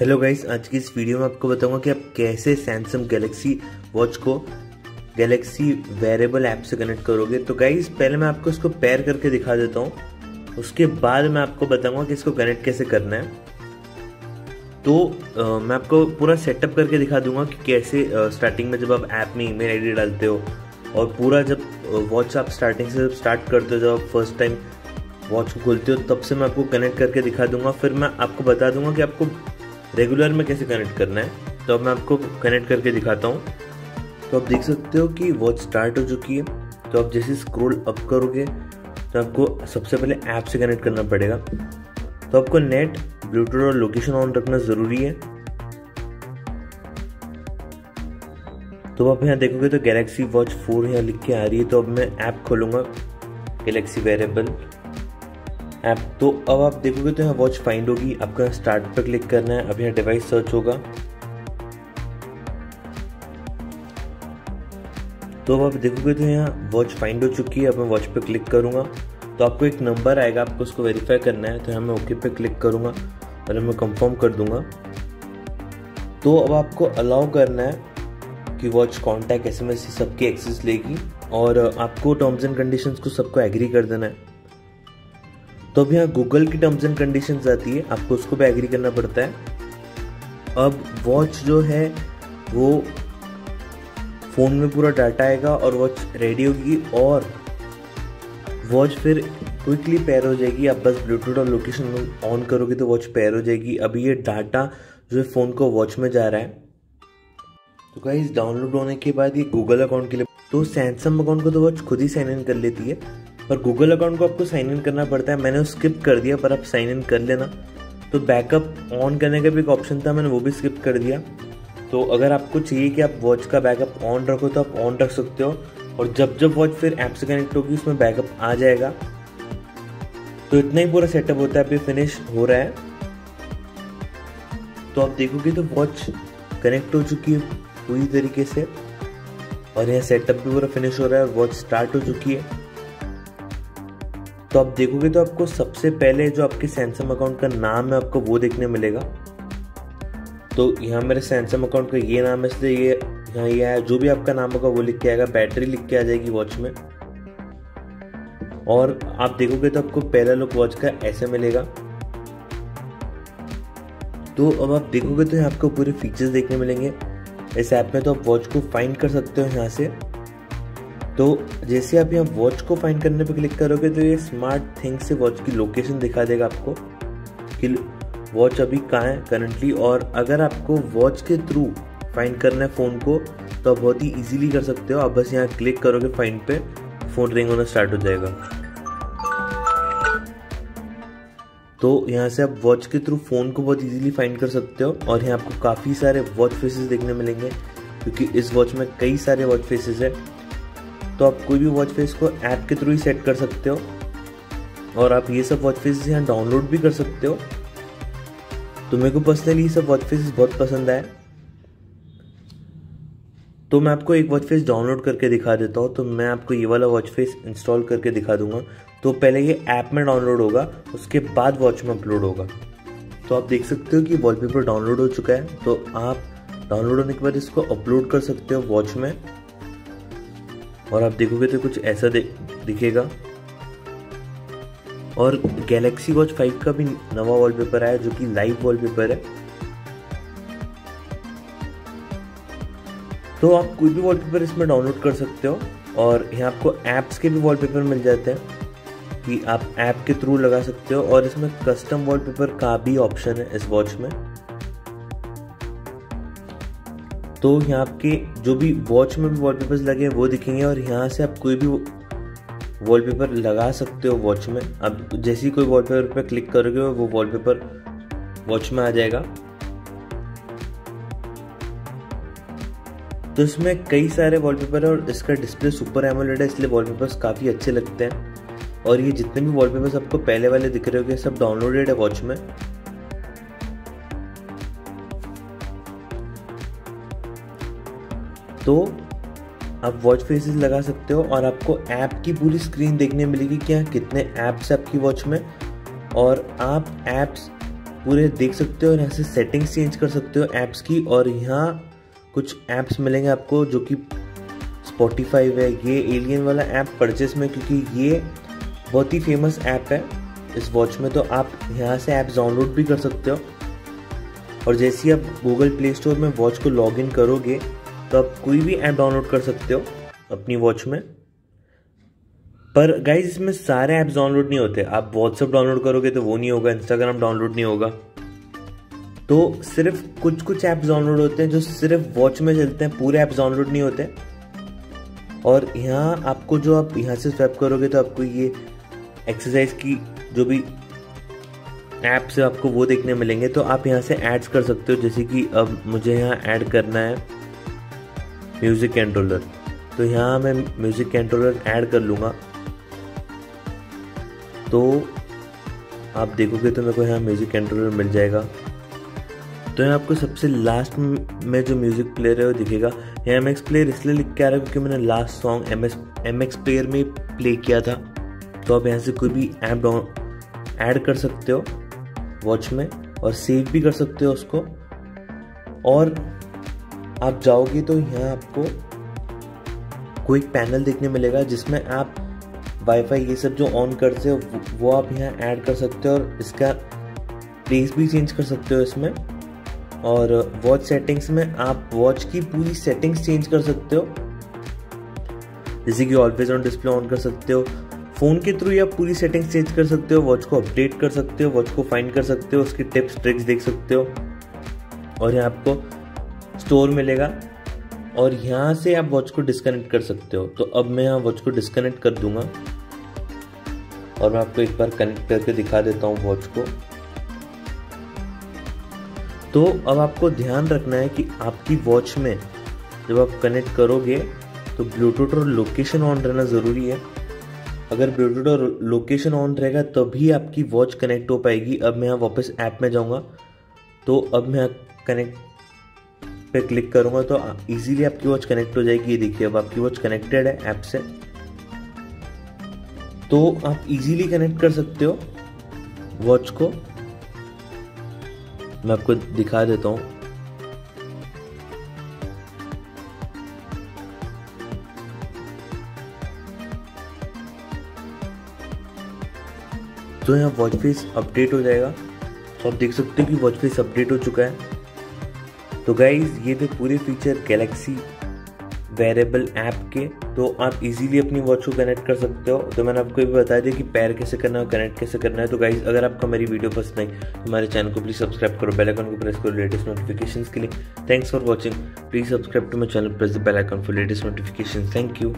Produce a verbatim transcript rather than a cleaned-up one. Hello guys, आज की इस वीडियो में आपको बताऊंगा कि आप कैसे सैमसंग गैलेक्सी वॉच को गैलेक्सी वेरेबल ऐप से कनेक्ट करोगे। तो गाइस पहले मैं आपको इसको पेयर करके दिखा देता हूं, उसके बाद मैं आपको बताऊंगा कि इसको कनेक्ट कैसे करना है। तो आ, मैं आपको पूरा सेटअप करके दिखा दूंगा कि कैसे आ, स्टार्टिंग में जब आप ऐप में ईमेल आईडी डालते हो और पूरा जब वॉच आप स्टार्टिंग से स्टार्ट करते हो, जब आप फर्स्ट टाइम वॉच को खोलते हो तब से मैं आपको कनेक्ट करके दिखा दूंगा। फिर मैं आपको बता दूंगा कि आपको रेगुलर में कैसे कनेक्ट करना है। तो अब मैं आपको कनेक्ट करके दिखाता हूँ। तो आप देख सकते हो कि वॉच स्टार्ट हो चुकी है। तो आप जैसे स्क्रॉल अप करोगे तो आपको सबसे पहले ऐप से कनेक्ट करना पड़ेगा। तो आपको नेट, ब्लूटूथ और लोकेशन ऑन रखना ज़रूरी है। तो आप यहाँ देखोगे तो गैलेक्सी वॉच फोर यहाँ लिख के आ रही है। तो अब मैं ऐप खोलूँगा, गैलेक्सी वेरेबल ऐप। तो अब आप देखोगे तो यहाँ वॉच फाइंड होगी, आपको यहाँ स्टार्ट पर क्लिक करना है। अब यहाँ डिवाइस सर्च होगा। तो अब आप देखोगे तो यहाँ वॉच फाइंड हो चुकी है। अब मैं वॉच पर क्लिक करूँगा तो आपको एक नंबर आएगा, आपको उसको वेरीफाई करना है। तो यहाँ मैं ओके पे क्लिक करूँगा और मैं कंफर्म कर दूँगा। तो अब आपको अलाउ करना है कि watch contact S M S सबकी एक्सेस लेगी और आपको टर्म्स एंड कंडीशंस को सबको एग्री कर देना है। तो अब यहाँ गूगल की टर्म्स एंड कंडीशंस आती है, आपको उसको भी एग्री करना पड़ता है। अब वॉच जो है वो फ़ोन में पूरा डाटा आएगा और वॉच रेडी होगी और वॉच फिर क्विकली पेयर हो जाएगी। आप बस ब्लूटूथ और लोकेशन ऑन करोगे तो वॉच पेयर हो जाएगी। अभी ये डाटा जो है फ़ोन को वॉच में जा रहा है। तो गाइस डाउनलोड होने के बाद ये गूगल अकाउंट के लिए, तो सैमसंग अकाउंट को तो वॉच खुद ही साइन इन कर लेती है पर गूगल अकाउंट को आपको साइन इन करना पड़ता है। मैंने स्किप कर दिया पर आप साइन इन कर लेना। तो बैकअप ऑन करने का भी एक ऑप्शन था, मैंने वो भी स्किप कर दिया। तो अगर आपको चाहिए कि आप वॉच का बैकअप ऑन रखो तो आप ऑन रख सकते हो और जब जब वॉच फिर ऐप से कनेक्ट होगी उसमें बैकअप आ जाएगा। तो इतना ही पूरा सेटअप होता है, अभी फिनिश हो रहा है। तो आप देखोगे तो वॉच कनेक्ट हो चुकी है पूरी तरीके से और यह सेटअप भी पूरा फिनिश हो रहा है और वॉच स्टार्ट हो चुकी है। तो आप देखोगे तो आपको सबसे पहले जो आपके सैमसंग अकाउंट का नाम है आपको वो देखने मिलेगा। तो यहाँ मेरे सैमसंग अकाउंट का ये नाम है इसलिए ये यहाँ ये आया। जो भी आपका नाम होगा वो लिख के आएगा, बैटरी लिख के आ जाएगी वॉच में। और आप देखोगे तो आपको पहला लुक वॉच का ऐसे मिलेगा। तो अब आप देखोगे तो यहाँ आपको पूरे फीचर्स देखने मिलेंगे इस ऐप में। तो आप वॉच को फाइंड कर सकते हो यहाँ से। तो जैसे आप यहाँ वॉच को फाइंड करने पर क्लिक करोगे तो ये स्मार्ट थिंग से वॉच की लोकेशन दिखा देगा आपको कि वॉच अभी कहाँ है करंटली। और अगर आपको वॉच के थ्रू फाइंड करना है फ़ोन को तो आप बहुत ही इजीली कर सकते हो। आप बस यहाँ क्लिक करोगे फाइंड पे, फ़ोन रिंग होना स्टार्ट हो जाएगा। तो यहाँ से आप वॉच के थ्रू फ़ोन को बहुत ईजिली फाइंड कर सकते हो। और यहाँ आपको काफ़ी सारे वॉच फेसेस देखने मिलेंगे क्योंकि इस वॉच में कई सारे वॉच फेसेस है। तो आप कोई भी वॉच फेस को ऐप के थ्रू ही सेट कर सकते हो और आप ये सब वॉच फेसेस यहाँ डाउनलोड भी कर सकते हो। तो मेरे को पर्सनली ये सब वॉच फेसेस बहुत पसंद आए। तो मैं आपको एक वॉच फेस डाउनलोड करके दिखा देता हूँ। तो मैं आपको ये वाला वॉच फेस इंस्टॉल करके दिखा दूंगा। तो पहले ये ऐप में डाउनलोड होगा, उसके बाद वॉच में अपलोड होगा। तो आप देख सकते हो कि वॉलपेपर डाउनलोड हो चुका है। तो आप डाउनलोड होने के बाद इसको अपलोड कर सकते हो वॉच में और आप देखोगे तो कुछ ऐसा दिखेगा। और गैलेक्सी वॉच फाइव का भी नवा वॉलपेपर आया जो कि लाइव वॉलपेपर है। तो आप कोई भी वॉलपेपर इसमें डाउनलोड कर सकते हो और यहाँ आपको ऐप्स के भी वॉलपेपर मिल जाते हैं कि आप ऐप के थ्रू लगा सकते हो। और इसमें कस्टम वॉलपेपर का भी ऑप्शन है इस वॉच में। तो यहाँ आपके जो भी वॉच में भी वॉलपेपर्स लगे हैं वो दिखेंगे और यहाँ से आप कोई भी वॉलपेपर लगा सकते हो वॉच में। आप जैसे ही कोई वॉलपेपर पर क्लिक करोगे वो वॉलपेपर वॉच में आ जाएगा। तो इसमें कई सारे वॉलपेपर है और इसका डिस्प्ले सुपर एमोलेड है इसलिए वॉलपेपर्स काफ़ी अच्छे लगते हैं। और ये जितने भी वॉलपेपर्स आपको पहले वाले दिख रहे होंगे सब डाउनलोडेड है वॉच में। तो आप वॉच फेसेस लगा सकते हो और आपको ऐप की पूरी स्क्रीन देखने मिलेगी कि यहाँ कितने ऐप्स हैं आपकी वॉच में। और आप ऐप्स पूरे देख सकते हो और यहाँ से सेटिंग्स चेंज कर सकते हो ऐप्स की। और यहाँ कुछ ऐप्स मिलेंगे आपको जो कि स्पॉटिफाई है, ये एलियन वाला ऐप परचेस में, क्योंकि ये बहुत ही फेमस ऐप है इस वॉच में, तो आप यहाँ से ऐप्स डाउनलोड भी कर सकते हो। और जैसे ही आप गूगल प्ले स्टोर में वॉच को लॉगिन करोगे तो आप कोई भी ऐप डाउनलोड कर सकते हो अपनी वॉच में। पर गाइज इसमें सारे ऐप्स डाउनलोड नहीं होते, आप व्हाट्सएप डाउनलोड करोगे तो वो नहीं होगा, इंस्टाग्राम डाउनलोड नहीं होगा, तो सिर्फ कुछ कुछ ऐप्स डाउनलोड होते हैं जो सिर्फ वॉच में चलते हैं, पूरे ऐप्स डाउनलोड नहीं होते। और यहाँ आपको जो आप यहाँ से स्वैप करोगे तो आपको ये एक्सरसाइज की जो भी ऐप्स है आपको वो देखने मिलेंगे, तो आप यहाँ से ऐड्स कर सकते हो। जैसे कि अब मुझे यहाँ ऐड करना है म्यूज़िक कंट्रोलर, तो यहाँ मैं म्यूज़िक कंट्रोलर ऐड कर लूँगा। तो आप देखोगे तो मेरे को यहाँ म्यूज़िक कंट्रोलर मिल जाएगा। तो यहाँ आपको सबसे लास्ट में जो म्यूज़िक प्लेयर है वो दिखेगा। यहाँ एम एक्स प्लेयर इसलिए लिख के आ रहा है क्योंकि मैंने last song M S M X player में प्ले किया था। तो आप यहाँ से कोई भी ऐप डाउन ऐड कर सकते हो वॉच में और सेव भी कर सकते हो उसको। और आप जाओगे तो यहाँ आपको क्विक पैनल देखने मिलेगा जिसमें आप वाईफाई ये सब जो ऑन करते हो वो आप यहाँ ऐड कर सकते हो और इसका प्लेस भी चेंज कर सकते हो इसमें। और वॉच सेटिंग्स में आप वॉच की पूरी सेटिंग्स चेंज कर सकते हो, जैसे कि ऑलवेज ऑन डिस्प्ले ऑन कर सकते हो। फ़ोन के थ्रू आप पूरी सेटिंग्स चेंज कर सकते हो, वॉच को अपडेट कर सकते हो, वॉच को फाइंड कर सकते हो, उसकी टिप्स ट्रिक्स देख सकते हो। और यहाँ आपको स्टोर मिलेगा और यहाँ से आप वॉच को डिस्कनेक्ट कर सकते हो। तो अब मैं यहाँ वॉच को डिस्कनेक्ट कर दूंगा और मैं आपको एक बार कनेक्ट करके दिखा देता हूँ वॉच को। तो अब आपको ध्यान रखना है कि आपकी वॉच में जब आप कनेक्ट करोगे तो ब्लूटूथ और लोकेशन ऑन रहना ज़रूरी है। अगर ब्लूटूथ और लोकेशन ऑन रहेगा तभी आपकी वॉच कनेक्ट हो पाएगी। अब मैं यहाँ वापस ऐप में जाऊँगा, तो अब मैं कनेक्ट पे क्लिक करूँगा तो इजीली आपकी वॉच कनेक्ट हो जाएगी। ये देखिए अब आपकी वॉच कनेक्टेड है ऐप से, तो आप इजीली कनेक्ट कर सकते हो वॉच को। मैं आपको दिखा देता हूँ। तो यहाँ वॉच फेस अपडेट हो जाएगा, तो आप देख सकते हो कि वॉच फेस अपडेट हो चुका है। तो गाइज ये थे पूरे फीचर गैलेक्सी वेरेबल ऐप के, तो आप इजीली अपनी वॉच को कनेक्ट कर सकते हो। तो मैंने आपको भी बता दिया कि पैर कैसे करना है, कनेक्ट कैसे करना है। तो गाइज अगर आपको मेरी वीडियो पसंद आई तो हमारे चैनल को प्लीज़ सब्सक्राइब करो, बेल आइकन को प्रेस करो लेटेस्ट नोटिफिकेशंस के लिए। Thanks for watching, please subscribe to my channel, press the bell icon for latest notification. Thank you.